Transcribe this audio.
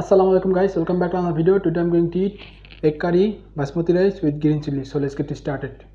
Assalamualaikum guys, welcome back to another video. Today I'm going to eat egg curry basmati rice with green chili. So let's get started.